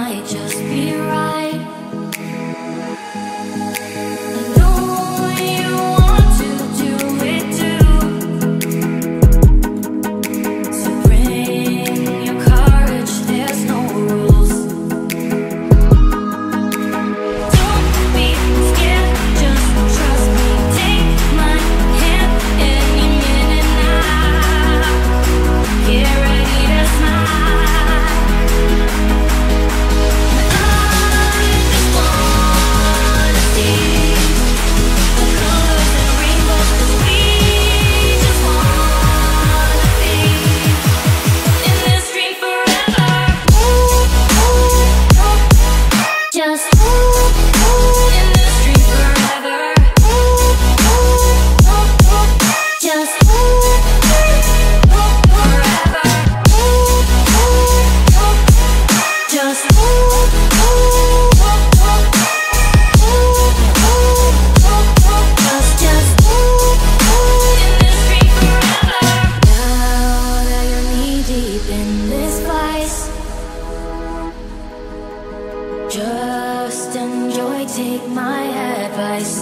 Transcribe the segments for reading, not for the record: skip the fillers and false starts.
might just be right. I know you want to do it too, so bring your courage, there's no rules. Don't be scared, just trust me. Take my hand any minute now. Get ready to smile. Just enjoy, take my advice.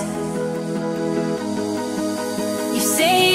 You say